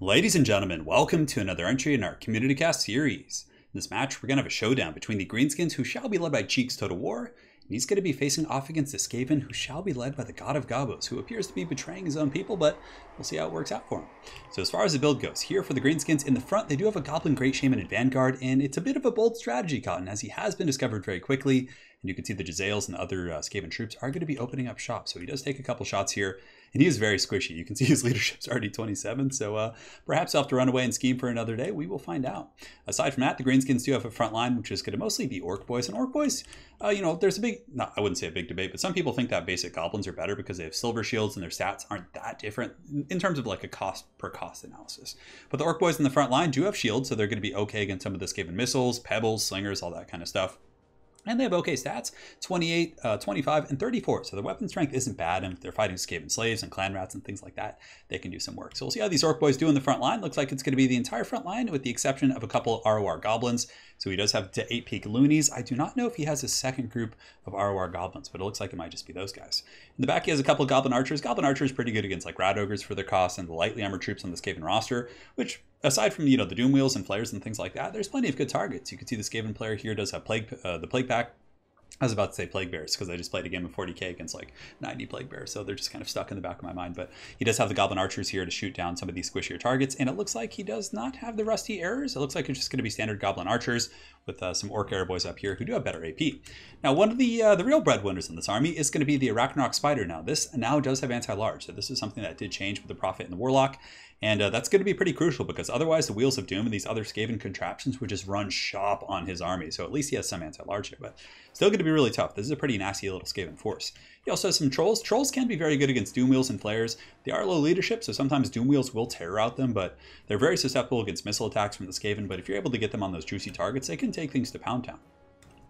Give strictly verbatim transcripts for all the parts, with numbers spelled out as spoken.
Ladies and gentlemen, welcome to another entry in our Community Cast series. In this match, we're going to have a showdown between the Greenskins, who shall be led by Cheeks Total War, and he's going to be facing off against the Skaven, who shall be led by the God of Gobos, who appears to be betraying his own people, but we'll see how it works out for him. So as far as the build goes, here for the Greenskins, in the front, they do have a Goblin Great Shaman in Vanguard, and it's a bit of a bold strategy, Cotton, as he has been discovered very quickly, and you can see the Jezzails and the other uh, Skaven troops are going to be opening up shop, so he does take a couple shots here. And he is very squishy. You can see his leadership's already twenty-seven, so uh, perhaps I'll have to run away and scheme for another day. We will find out. Aside from that, the Greenskins do have a front line, which is going to mostly be Orc Boys. And Orc Boys, uh, you know, there's a big, no, I wouldn't say a big debate, but some people think that basic Goblins are better because they have silver shields and their stats aren't that different in terms of like a cost per cost analysis. But the Orc Boys in the front line do have shields, so they're going to be okay against some of the Skaven missiles, pebbles, slingers, all that kind of stuff. And they have okay stats, twenty-eight, uh, twenty-five, and thirty-four. So their weapon strength isn't bad, and if they're fighting Skaven slaves and clan rats and things like that, they can do some work. So we'll see how these Orc Boys do in the front line. Looks like it's going to be the entire front line with the exception of a couple R O R Goblins. So he does have to eight peak loonies. I do not know if he has a second group of R O R Goblins, but it looks like it might just be those guys. In the back, he has a couple of Goblin Archers. Goblin Archers pretty good against like Rat Ogres for their cost and the lightly armored troops on the Skaven roster, which aside from, you know, the Doom Wheels and Flares and things like that, there's plenty of good targets. You can see the Skaven player here does have plague, uh, the Plague Pack. I was about to say Plague Bears because I just played a game of forty K against like ninety Plague Bears, so they're just kind of stuck in the back of my mind. But he does have the Goblin Archers here to shoot down some of these squishier targets, and it looks like he does not have the Rusty Errors. It looks like it's just going to be standard Goblin Archers with uh, some Orc Airboys up here who do have better A P. Now, one of the uh, the real breadwinners in this army is going to be the Arachnarok Spider. Now, this now does have anti-large, so this is something that did change with the Prophet and the Warlock. And uh, that's going to be pretty crucial because otherwise the Wheels of Doom and these other Skaven contraptions would just run shop on his army. So at least he has some anti-large here, but still going to be really tough. This is a pretty nasty little Skaven force. He also has some Trolls. Trolls can be very good against Doom Wheels and Flares. They are low leadership, so sometimes Doom Wheels will tear out them, but they're very susceptible against missile attacks from the Skaven. But if you're able to get them on those juicy targets, they can take things to Pound Town.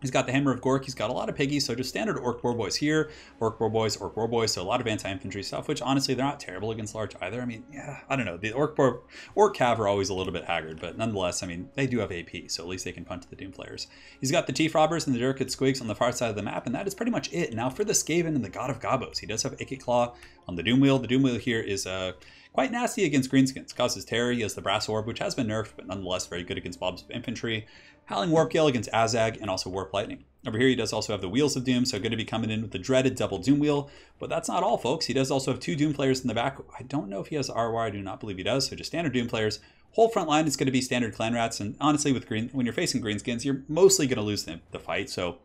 He's got the Hammer of Gork, he's got a lot of piggies, so just standard Orc War Boys here, Orc War Boys, Orc War Boys, so a lot of anti-infantry stuff, which honestly, they're not terrible against large either. I mean, yeah, I don't know, the Orc War, Orc Cav are always a little bit haggard, but nonetheless, I mean, they do have A P, so at least they can punt to the Doom Flayers. He's got the Chief Robbers and the Durkit Squigs on the far side of the map, and that is pretty much it. Now for the Skaven and the God of Gobos, he does have Ikkit Claw on the Doom Wheel. The Doom Wheel here is a... Uh, quite nasty against Greenskins. Causes terror. He has the Brass Orb, which has been nerfed, but nonetheless very good against Blobs of Infantry. Howling Warp Gale against Azag, and also Warp Lightning. Over here he does also have the Wheels of Doom, so good to be coming in with the dreaded double Doom Wheel. But that's not all, folks. He does also have two Doom Flayers in the back. I don't know if he has R O R. I do not believe he does, so just standard Doom Flayers. Whole front line is going to be standard Clan Rats, and honestly, with green, when you're facing Greenskins, you're mostly going to lose the, the fight, so...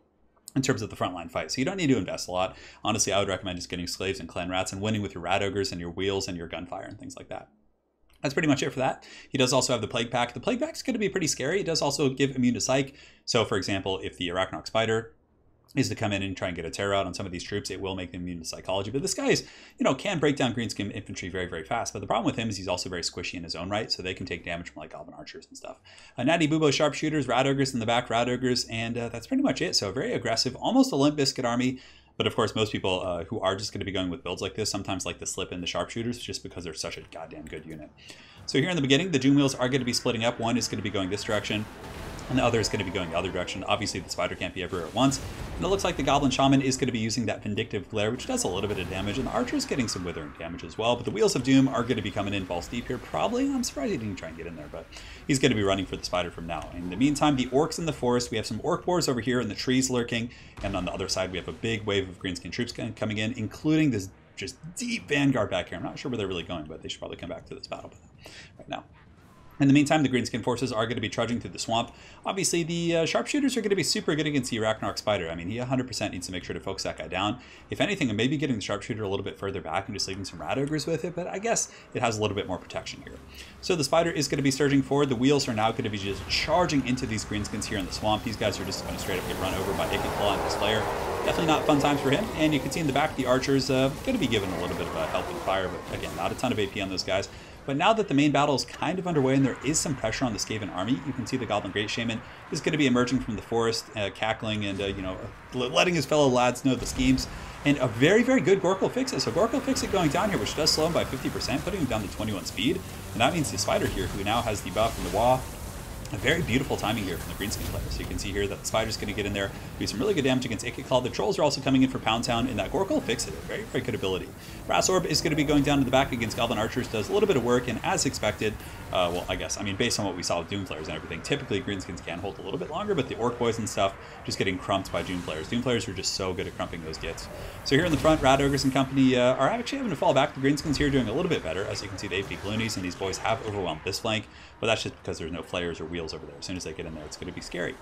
in terms of the frontline fight. So you don't need to invest a lot. Honestly, I would recommend just getting slaves and clan rats and winning with your rat ogres and your wheels and your gunfire and things like that. That's pretty much it for that. He does also have the Plague Pack. The Plague Pack is going to be pretty scary. It does also give immune to psych. So for example, if the Arachnarok Spider is to come in and try and get a tear out on some of these troops, it will make them immune to psychology. But this guy is, you know, can break down Greenskin infantry very, very fast. But the problem with him is he's also very squishy in his own right, so they can take damage from like Goblin Archers and stuff. Uh, Natty Bubo Sharpshooters, Rat Ogres in the back, Rat Ogres, and uh, that's pretty much it. So a very aggressive, almost a Limp Bizkit army. But of course, most people uh, who are just going to be going with builds like this sometimes like to slip in the Sharpshooters just because they're such a goddamn good unit. So here in the beginning, the Doom Wheels are going to be splitting up. One is going to be going this direction, and the other is going to be going the other direction. Obviously, the spider can't be everywhere at once. And it looks like the Goblin Shaman is going to be using that Vindictive Glare, which does a little bit of damage. And the Archer is getting some withering damage as well. But the Wheels of Doom are going to be coming in balls deep here, probably. I'm surprised he didn't try and get in there, but he's going to be running for the spider from now. In the meantime, the Orcs in the forest. We have some Orc Boars over here in the trees lurking. And on the other side, we have a big wave of Greenskin troops coming in, including this just deep Vanguard back here. I'm not sure where they're really going, but they should probably come back to this battle right now. In the meantime, the Greenskin forces are going to be trudging through the swamp. Obviously, the uh, Sharpshooters are going to be super good against the Arachnarok Spider. I mean, he one hundred percent needs to make sure to focus that guy down. If anything, maybe getting the Sharpshooter a little bit further back and just leaving some Rat Ogres with it, but I guess it has a little bit more protection here. So the Spider is going to be surging forward. The Wheels are now going to be just charging into these Greenskins here in the swamp. These guys are just going to straight up get run over by Ikkit Claw and his Slayer. Definitely not fun times for him, and you can see in the back the Archers uh, going to be given a little bit of a helping fire, but again, not a ton of A P on those guys. But now that the main battle is kind of underway and there is some pressure on the Skaven army, you can see the Goblin Great Shaman is going to be emerging from the forest, uh, cackling and, uh, you know, letting his fellow lads know the schemes. And a very, very good Gork'll Fix It. So Gork'll Fix It going down here, which does slow him by fifty percent, putting him down to twenty-one speed. And that means the Spider here, who now has the buff and the W A A very beautiful timing here from the Greenskin player. So you can see here that the Spider's going to get in there, do some really good damage against Ikkit Claw. The Trolls are also coming in for Pound Town, and that Gork'll Fix It, a very, very good ability. Brass Orb is going to be going down to the back against Goblin Archers, does a little bit of work, and as expected, uh, well, I guess, I mean, based on what we saw with Doom players and everything, typically Greenskins can hold a little bit longer, but the Orc Boys and stuff just getting crumped by Doom players. Doom players are just so good at crumping those gits. So here in the front, Rad Ogres and company uh, are actually having to fall back. The Greenskins here doing a little bit better. As you can see, they peak loonies, and these boys have overwhelmed this flank, but that's just because there's no flares or wheels over there. As soon as they get in there, it's going to be scary.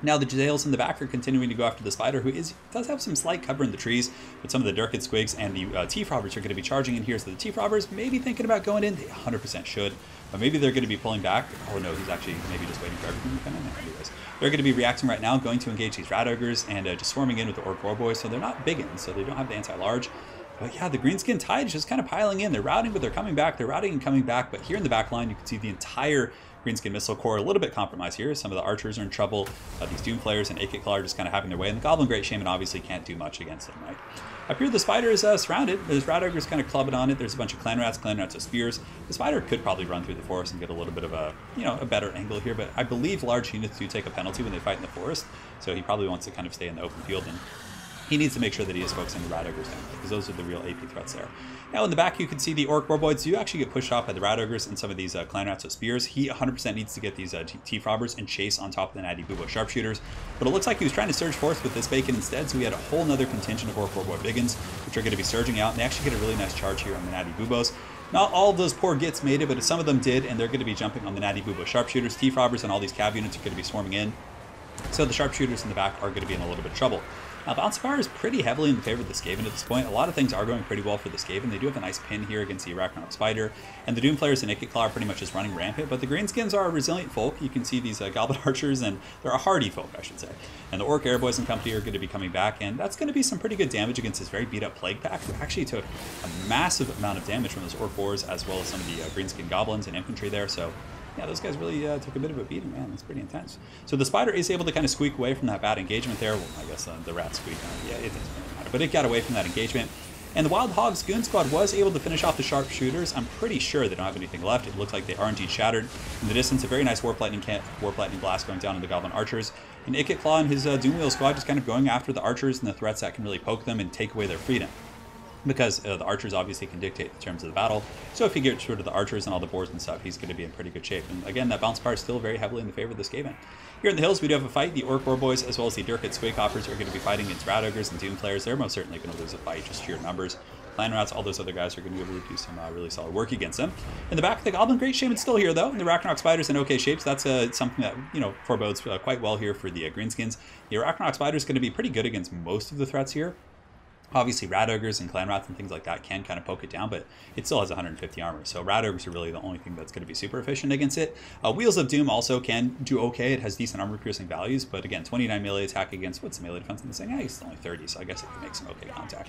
Now the Jezzails in the back are continuing to go after the Spider, who is does have some slight cover in the trees, but some of the Durkid Squigs and the uh, Teeth Robbers are going to be charging in here, so the Teeth Robbers may be thinking about going in. They one hundred percent should, but maybe they're going to be pulling back. Oh no, he's actually maybe just waiting for everything to come in there. Anyways, they're going to be reacting right now, going to engage these Rad Ogres and uh, just swarming in with the Orc War Boys, so they're not big in, so they don't have the anti-large. But yeah, the Greenskin tide is just kind of piling in. They're routing, but they're coming back. They're routing and coming back, but here in the back line, you can see the entire Greenskin Missile Corps a little bit compromised here. Some of the Archers are in trouble. Uh, these Doom players and Ikkit Claw are just kind of having their way, and the Goblin Great Shaman obviously can't do much against them, right? Up here, the Spider is uh, surrounded. There's Rad Ogres kind of clubbing on it. There's a bunch of Clan Rats. Clan Rats with spears. The Spider could probably run through the forest and get a little bit of a, you know, a better angle here, but I believe large units do take a penalty when they fight in the forest, so he probably wants to kind of stay in the open field, and he needs to make sure that he is focusing the Rad Ogres down, because those are the real A P threats there. Now in the back, you can see the Orc Warboids do actually get pushed off by the Rad Ogres and some of these uh, Clan Rats with spears. He one hundred percent needs to get these uh, Teeth Robbers and chase on top of the Natty Bubo Sharpshooters, but it looks like he was trying to surge forth with this Bacon instead, so we had a whole nother contingent of Orc Warboid Biggins, which are going to be surging out, and they actually get a really nice charge here on the Natty Bubos. Not all of those poor gits made it, but some of them did, and they're going to be jumping on the Natty Bubo Sharpshooters. Teeth Robbers and all these Cav units are going to be swarming in, so the Sharpshooters in the back are going to be in a little bit of trouble. Now, Bounce Fire is pretty heavily in the favor of the Skaven at this point. A lot of things are going pretty well for the Skaven. They do have a nice pin here against the Arachnop Spider, and the Doom players and Ikkit Claw are pretty much just running rampant, but the Greenskins are a resilient folk. You can see these uh, Goblin Archers, and they're a hardy folk, I should say. And the Orc Airboys and company are going to be coming back, and that's going to be some pretty good damage against this very beat-up Plague Pack, who actually took a massive amount of damage from those Orc Boars, as well as some of the uh, Greenskin Goblins and infantry there, so yeah, those guys really uh, took a bit of a beating, man. That's pretty intense. So the Spider is able to kind of squeak away from that bad engagement there. Well, I guess uh, the Rat squeak, uh, yeah, it doesn't really matter. But it got away from that engagement. And the Wild Hogs Goon Squad was able to finish off the Sharpshooters. I'm pretty sure they don't have anything left. It looks like they are indeed shattered. In the distance, a very nice Warp Lightning, camp, Warp Lightning Blast going down to the Goblin Archers. And Ikkit Claw and his uh, Doomwheel Squad just kind of going after the Archers and the threats that can really poke them and take away their freedom, because uh, the Archers obviously can dictate the terms of the battle. So if he gets rid of the Archers and all the boars and stuff, he's going to be in pretty good shape. And again, that Bounce Power is still very heavily in the favor of the Skaven. Here in the hills, we do have a fight. The Orc War Boys, as well as the Durkid Squighoppers, are going to be fighting against Rad Ogres and Doom players. They're most certainly going to lose a fight, just sheer numbers. Clan Rats, all those other guys are going to be able to do some uh, really solid work against them. In the back, the Goblin Great Shaman's still here, though, and the Arachnok Spider's in okay shape, so that's uh, something that, you know, forebodes uh, quite well here for the uh, Greenskins. The Arachnok Spider's going to be pretty good against most of the threats here. Obviously, Rad Ogres and Clan Rats and things like that can kind of poke it down, but it still has one hundred fifty armor, so Rad Ogres are really the only thing that's going to be super efficient against it. Uh, Wheels of Doom also can do okay. It has decent armor-piercing values, but again, twenty-nine melee attack against, what's the melee defense on this thing? Yeah, it's only thirty, so I guess it can make some okay contact.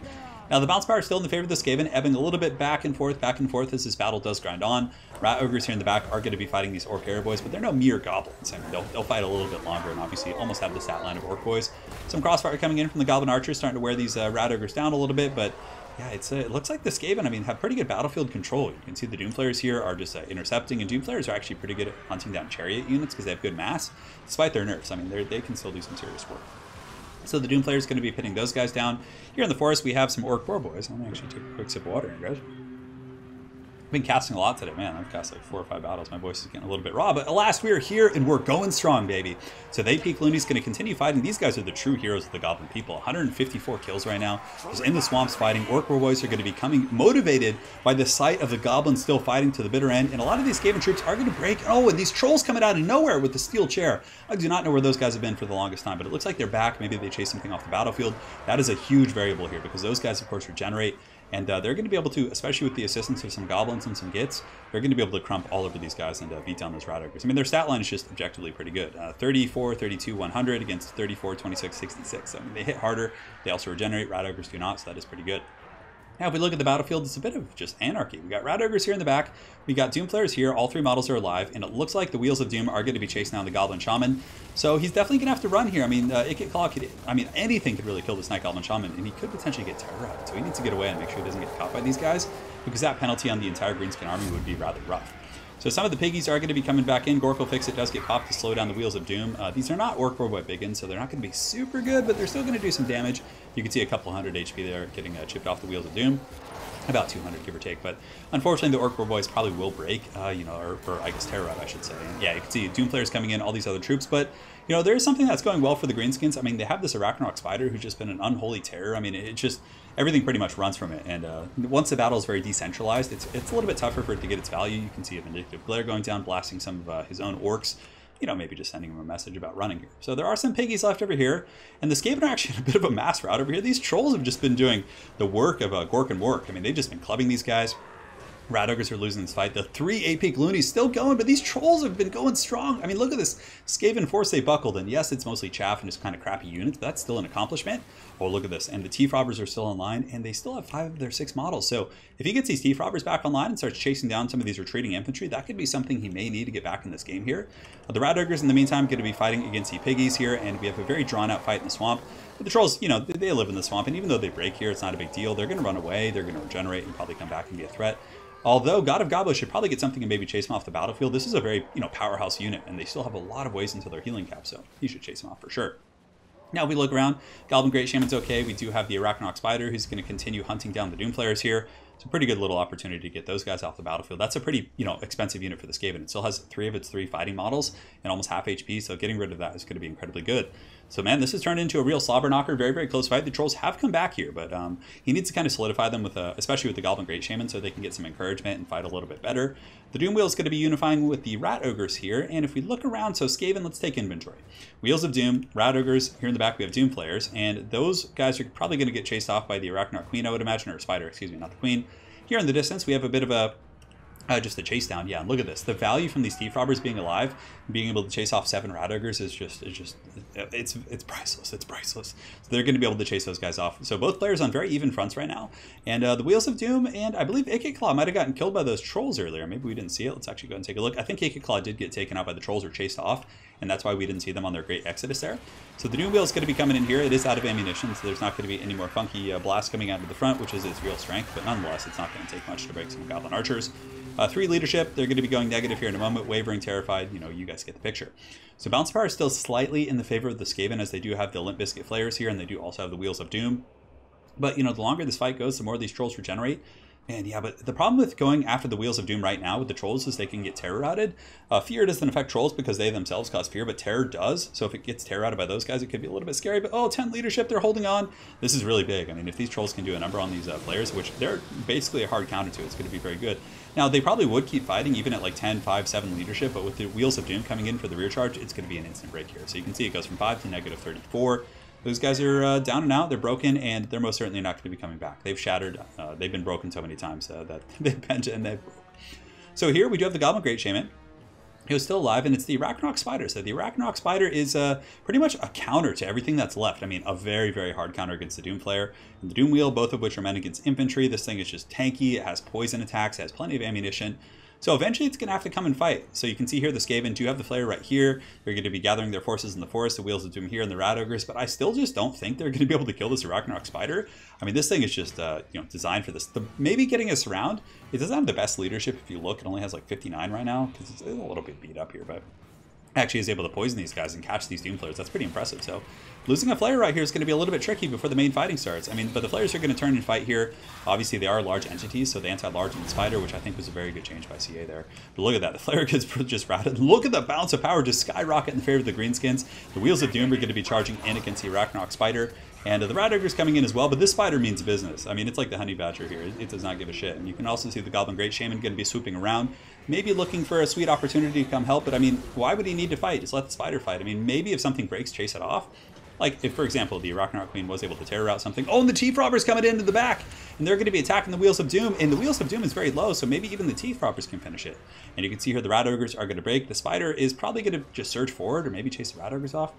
Now, the Bounce Power is still in the favor of the Skaven, ebbing a little bit back and forth, back and forth as this battle does grind on. Rad Ogres here in the back are going to be fighting these Orc Airboys, but they're no mere goblins. I mean, they'll, they'll fight a little bit longer and obviously almost have the stat line of Orc Boys. Some crossfire coming in from the Goblin Archers, starting to wear these uh, Rad Ogres down a little bit, but yeah, it's, uh, it looks like the Skaven, I mean, have pretty good battlefield control. You can see the Doom players here are just uh, intercepting, and Doom players are actually pretty good at hunting down Chariot units because they have good mass, despite their nerfs. I mean, they can still do some serious work. So the Doom player is going to be pinning those guys down. Here in the forest, we have some Orc War Boys. I'm going to actually take a quick sip of water here, guys. I've been casting a lot today, man. I've cast like four or five battles. My voice is getting a little bit raw, but alas, we are here and we're going strong, baby. So they peak loonies going to continue fighting. These guys are the true heroes of the Goblin people. one hundred fifty-four kills right now. Just in the swamps fighting. Orc War Boys are going to be coming motivated by the sight of the Goblins still fighting to the bitter end, and a lot of these Skaven troops are going to break. Oh, and these Trolls coming out of nowhere with the steel chair. I do not know where those guys have been for the longest time, but it looks like they're back. Maybe they chased something off the battlefield. That is a huge variable here because those guys, of course, regenerate. And uh, they're going to be able to, especially with the assistance of some Goblins and some Gits, they're going to be able to crump all over these guys and uh, beat down those Rad Ogres. I mean, their stat line is just objectively pretty good. Uh, thirty-four, thirty-two, one hundred against thirty-four, twenty-six, sixty-six. I mean, they hit harder. They also regenerate. Rad Ogres do not, so that is pretty good. Now, if we look at the battlefield, it's a bit of just anarchy. We got Rad Ogres here in the back. We got Doom players here. All three models are alive, and it looks like the Wheels of Doom are going to be chasing down the Goblin Shaman. So he's definitely going to have to run here. I mean, uh, Ikkit Claw could, I mean, anything could really kill this Night Goblin Shaman, and he could potentially get terrorized. So he needs to get away and make sure he doesn't get caught by these guys, because that penalty on the entire Greenskin army would be rather rough. So some of the piggies are going to be coming back in. Gork'll Fix It does get popped to slow down the Wheels of Doom. Uh, these are not Orc Worldwide Biggins, so they're not going to be super good, but they're still going to do some damage. You can see a couple hundred H P there getting uh, chipped off the Wheels of Doom. About two hundred, give or take, but unfortunately the Orc War Boys probably will break, uh, you know, or, or I guess Terrorite, I should say. And yeah, you can see Doom Players coming in, all these other troops, but, you know, there is something that's going well for the Greenskins. I mean, they have this Arachnox Spider who's just been an unholy terror. I mean, it, it just, everything pretty much runs from it, and uh, once the battle is very decentralized, it's, it's a little bit tougher for it to get its value. You can see a Vindictive Glare going down, blasting some of uh, his own Orcs. You know, maybe just sending him a message about running here. So there are some piggies left over here, and the Skaven are actually in a bit of a mass rout over here. These trolls have just been doing the work of uh, Gork and Work. I mean, they've just been clubbing these guys. Rat Ogres are losing this fight. The three A P Gloonies still going, but these trolls have been going strong. I mean, look at this Skaven force they buckled, and yes, it's mostly chaff and just kind of crappy units, but that's still an accomplishment. Oh, look at this. And the Teeth Robbers are still online, and they still have five of their six models. So if he gets these Teeth Robbers back online and starts chasing down some of these retreating infantry, that could be something he may need to get back in this game here. But the Rat Ogres, in the meantime, going to be fighting against the Piggies here, and we have a very drawn-out fight in the swamp. But the trolls, you know, they live in the swamp, and even though they break here, it's not a big deal. They're going to run away. They're going to regenerate and probably come back and be a threat. Although God of Gobos should probably get something and maybe chase him off the battlefield. This is a very, you know, powerhouse unit, and they still have a lot of ways until their healing cap, so he should chase him off for sure. Now we look around. Goblin Great Shaman's okay. We do have the Arachnox Spider who's going to continue hunting down the Doom Players here. It's a pretty good little opportunity to get those guys off the battlefield. That's a pretty, you know, expensive unit for the Skaven. It still has three of its three fighting models and almost half H P, so getting rid of that is going to be incredibly good. So man, this has turned into a real slobber knocker. Very, very close fight. The trolls have come back here, but um, he needs to kind of solidify them with, a, especially with the Goblin Great Shaman, so they can get some encouragement and fight a little bit better. The Doom Wheel is going to be unifying with the Rat Ogres here, and if we look around, so Skaven, let's take inventory. Wheels of Doom, Rat Ogres. Here in the back we have Doom Players, and those guys are probably going to get chased off by the Arachnar Queen, I would imagine, or Spider, excuse me, not the Queen. Here in the distance we have a bit of a Uh, just a chase down. Yeah, and look at this. The value from these Thief Robbers being alive, being able to chase off seven Rat Ogres is just, it's just, it's it's priceless. It's priceless. So they're going to be able to chase those guys off. So both players on very even fronts right now. And uh, the Wheels of Doom, and I believe Ikkit Claw might have gotten killed by those trolls earlier. Maybe we didn't see it. Let's actually go and take a look. I think Ikkit Claw did get taken out by the trolls or chased off, and that's why we didn't see them on their great exodus there. So the Doom Wheel is going to be coming in here. It is out of ammunition, so there's not going to be any more funky uh, blasts coming out of the front, which is its real strength. But nonetheless, it's not going to take much to break some Goblin Archers. Uh, three leadership, they're going to be going negative here in a moment, wavering, terrified, you know, you guys get the picture. So Balance of Power is still slightly in the favor of the Skaven, as they do have the Limp Bizkit Flayers here, and they do also have the Wheels of Doom. But, you know, the longer this fight goes, the more these trolls regenerate. Man, yeah, but the problem with going after the Wheels of Doom right now with the trolls is they can get terror routed. Uh, fear doesn't affect trolls because they themselves cause fear, but terror does. So if it gets terror routed by those guys, it could be a little bit scary. But, oh, ten leadership, they're holding on. This is really big. I mean, if these trolls can do a number on these uh, players, which they're basically a hard counter to, it's going to be very good. Now, they probably would keep fighting even at like ten, five, seven leadership, but with the Wheels of Doom coming in for the rear charge, it's going to be an instant break here. So you can see it goes from five to negative thirty-four. Those guys are uh, down and out. They're broken, and they're most certainly not going to be coming back. They've shattered. Uh, they've been broken so many times uh, that they've bent and they've broken. So here we do have the Goblin Great Shaman. He was still alive, and it's the Arachnox Spider. So the Arachnox Spider is uh, pretty much a counter to everything that's left. I mean, a very, very hard counter against the Doom Player and the Doom Wheel, both of which are meant against infantry. This thing is just tanky. It has poison attacks. It has plenty of ammunition. So eventually it's going to have to come and fight. So you can see here the Skaven do have the Flayer right here. They're going to be gathering their forces in the forest, the Wheels of Doom here, and the Rat Ogres. But I still just don't think they're going to be able to kill this Arachnox Spider. I mean, this thing is just uh, you know, designed for this. The, maybe getting a surround. It doesn't have the best leadership if you look. It only has like fifty-nine right now because it's a little bit beat up here. But actually is able to poison these guys and catch these Doom Players. That's pretty impressive. So losing a Flayer right here is going to be a little bit tricky before the main fighting starts. I mean, but the Flayers are going to turn and fight here. Obviously, they are large entities, so the anti-large and the Spider, which I think was a very good change by C A there. But look at that. The Flayer gets just routed. Look at the Balance of Power just skyrocket in the favor of the Greenskins. The Wheels of Doom are going to be charging in against the Arachnox Spider. And the Rat Ogre's coming in as well, but this Spider means business. I mean, it's like the Honey Badger here. It, it does not give a shit. And you can also see the Goblin Great Shaman going to be swooping around, maybe looking for a sweet opportunity to come help. But I mean, why would he need to fight? Just let the Spider fight. I mean, maybe if something breaks, chase it off. Like if, for example, the Arachnar Queen was able to tear out something. Oh, and the Teeth Robbers coming into the back. And they're going to be attacking the Wheels of Doom. And the Wheels of Doom is very low, so maybe even the Teeth Robbers can finish it. And you can see here the Rat Ogres are going to break. The Spider is probably going to just surge forward or maybe chase the Rat Ogres off.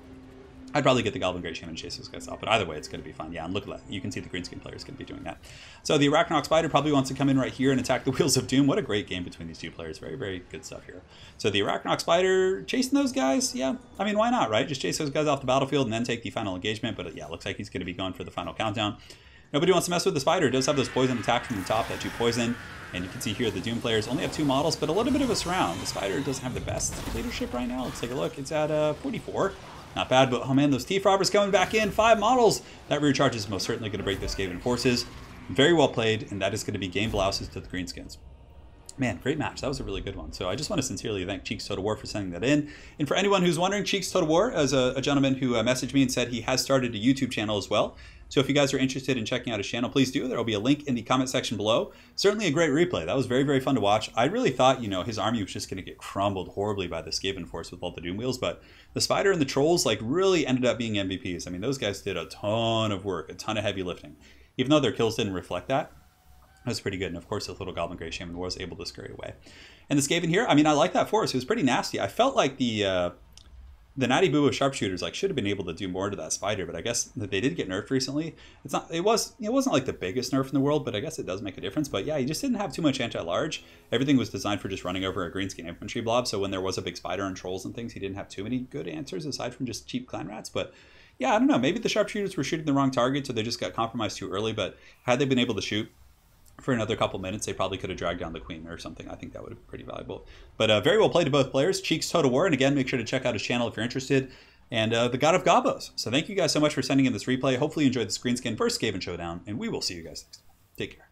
I'd probably get the Goblin Great Shaman and chase those guys off, but either way, it's going to be fun. Yeah, and look at that. You can see the Greenskin Player is going to be doing that. So the Arachnox Spider probably wants to come in right here and attack the Wheels of Doom. What a great game between these two players. Very, very good stuff here. So the Arachnox Spider chasing those guys. Yeah, I mean, why not, right? Just chase those guys off the battlefield and then take the final engagement. But yeah, it looks like he's going to be going for the final countdown. Nobody wants to mess with the spider. It does have those poison attacks from the top that you poison. And you can see here the Doom players only have two models, but a little bit of a surround. The spider doesn't have the best leadership right now. Let's take a look. It's at uh, forty-four. Not bad, but oh man, those Thief Robbers coming back in. Five models. That rear charge is most certainly going to break those Skaven forces. Very well played, and that is going to be game blouses to the Greenskins. Man, great match. That was a really good one. So I just want to sincerely thank Cheeks Total War for sending that in. And for anyone who's wondering, Cheeks Total War is a, a gentleman who uh, messaged me and said he has started a YouTube channel as well. So if you guys are interested in checking out his channel, please do. There will be a link in the comment section below. Certainly a great replay. That was very, very fun to watch. I really thought, you know, his army was just going to get crumbled horribly by the Skaven force with all the Doom wheels. But the Spider and the Trolls, like, really ended up being M V Ps. I mean, those guys did a ton of work, a ton of heavy lifting. Even though their kills didn't reflect that. That was pretty good. And of course, the little Goblin Grey Shaman was able to scurry away. And the Skaven here, I mean, I like that force. It was pretty nasty. I felt like the uh, the Natty Boo Sharpshooters like should have been able to do more to that spider, but I guess that they did get nerfed recently. It's not. It was. It wasn't like the biggest nerf in the world, but I guess it does make a difference. But yeah, you just didn't have too much anti-large. Everything was designed for just running over a Greenskin infantry blob. So when there was a big spider and trolls and things, he didn't have too many good answers aside from just cheap clan rats, but. Yeah, I don't know. Maybe the sharpshooters were shooting the wrong target, so they just got compromised too early. But had they been able to shoot for another couple minutes, they probably could have dragged down the queen or something. I think that would have been pretty valuable. But uh, very well played to both players. Cheeks Total War. And again, make sure to check out his channel if you're interested. And uh, the God of Gobos. So thank you guys so much for sending in this replay. Hopefully you enjoyed the Greenskin versus Skaven showdown. And we will see you guys next time. Take care.